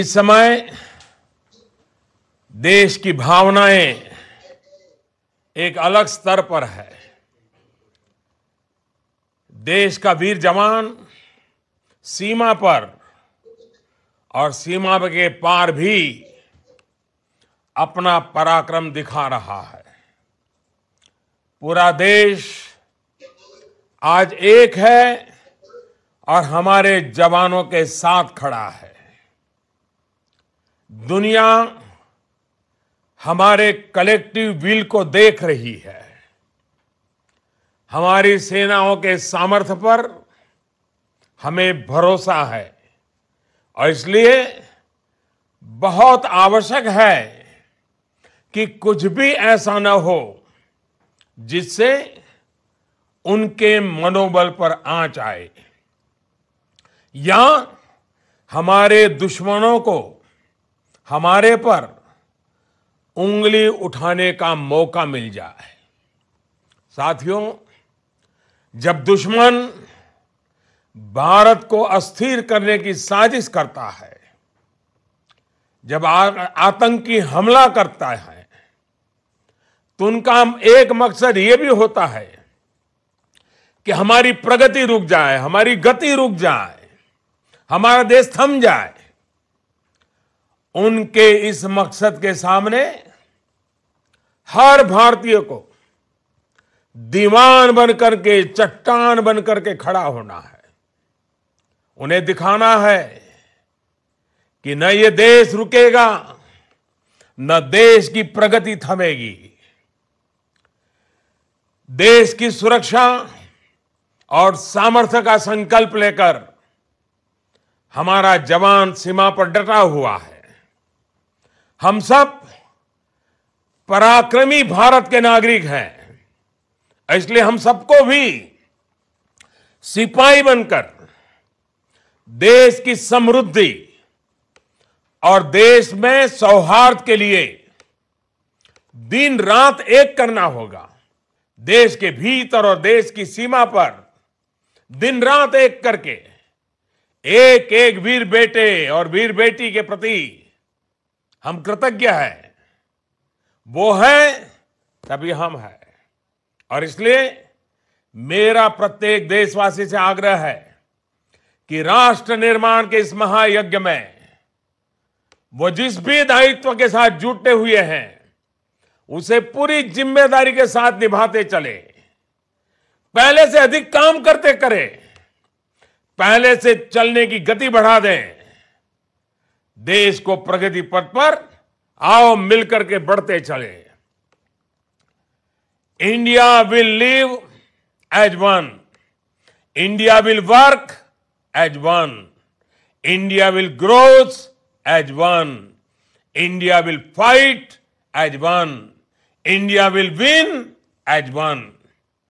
इस समय देश की भावनाएं एक अलग स्तर पर है। देश का वीर जवान सीमा पर और सीमा के पार भी अपना पराक्रम दिखा रहा है। पूरा देश आज एक है और हमारे जवानों के साथ खड़ा है। दुनिया हमारे कलेक्टिव विल को देख रही है। हमारी सेनाओं के सामर्थ्य पर हमें भरोसा है और इसलिए बहुत आवश्यक है कि कुछ भी ऐसा न हो जिससे उनके मनोबल पर आंच आए या हमारे दुश्मनों को हमारे पर उंगली उठाने का मौका मिल जाए। साथियों, जब दुश्मन भारत को अस्थिर करने की साजिश करता है, जब आतंकी हमला करता है, तो उनका एक मकसद ये भी होता है कि हमारी प्रगति रुक जाए, हमारी गति रुक जाए, हमारा देश थम जाए। उनके इस मकसद के सामने हर भारतीय को दीवान बनकर के, चट्टान बनकर के खड़ा होना है। उन्हें दिखाना है कि न ये देश रुकेगा, न देश की प्रगति थमेगी। देश की सुरक्षा और सामर्थ्य का संकल्प लेकर हमारा जवान सीमा पर डटा हुआ है। हम सब पराक्रमी भारत के नागरिक हैं, इसलिए हम सबको भी सिपाही बनकर देश की समृद्धि और देश में सौहार्द के लिए दिन रात एक करना होगा। देश के भीतर और देश की सीमा पर दिन रात एक करके एक एक वीर बेटे और वीर बेटी के प्रति हम कृतज्ञ हैं। वो हैं तभी हम हैं। और इसलिए मेरा प्रत्येक देशवासी से आग्रह है कि राष्ट्र निर्माण के इस महायज्ञ में वो जिस भी दायित्व के साथ जुटे हुए हैं उसे पूरी जिम्मेदारी के साथ निभाते चले। पहले से अधिक काम करते करें, पहले से चलने की गति बढ़ा दें। देश को प्रगति पथ पर आओ मिलकर के बढ़ते चले। India will live as one, India will work as one, India will growth as one, India will fight as one, India will win as one.